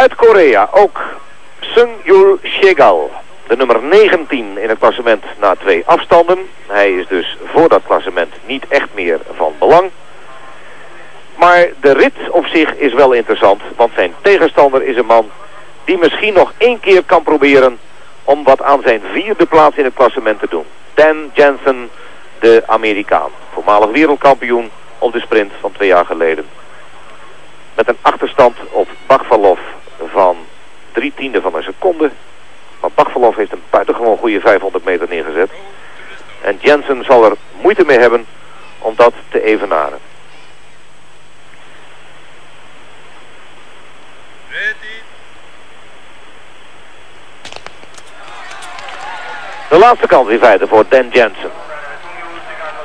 Uit Korea ook Sung-Yeol Jaegal, de nummer 19 in het klassement na 2 afstanden. Hij is dus voor dat klassement niet echt meer van belang. Maar de rit op zich is wel interessant, want zijn tegenstander is een man die misschien nog 1 keer kan proberen om wat aan zijn 4e plaats in het klassement te doen. Dan Jansen, de Amerikaan, voormalig wereldkampioen op de sprint van 2 jaar geleden. Met een achterstand op Bakhvalov van 3/10 van een seconde. Maar Bakhvalov heeft een buitengewoon goede 500 meter neergezet. En Jansen zal er moeite mee hebben om dat te evenaren. De laatste kans in feite voor Dan Jansen.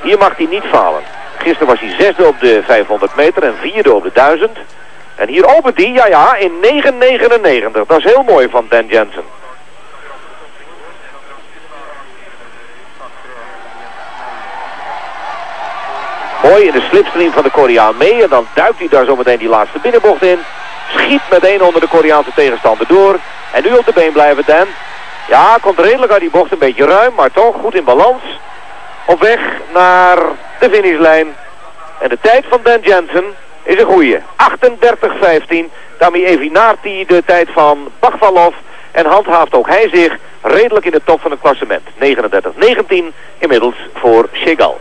Hier mag hij niet falen. Gisteren was hij 6e op de 500 meter en 4e op de 1000. En hier opent hij, ja, in 9,99. Dat is heel mooi van Dan Jansen. Mooi in de slipstream van de Koreaan mee. En dan duikt hij daar zometeen die laatste binnenbocht in. Schiet meteen onder de Koreaanse tegenstander door. En nu op de been blijven, Dan. Ja, komt redelijk uit die bocht, een beetje ruim, maar toch goed in balans. Op weg naar de finishlijn. En de tijd van Dan Jansen is een goeie. 38,15. Tammy Evinati de tijd van Bakhvalov. En handhaaft ook hij zich redelijk in de top van het klassement. 39,19 inmiddels voor Jaegal.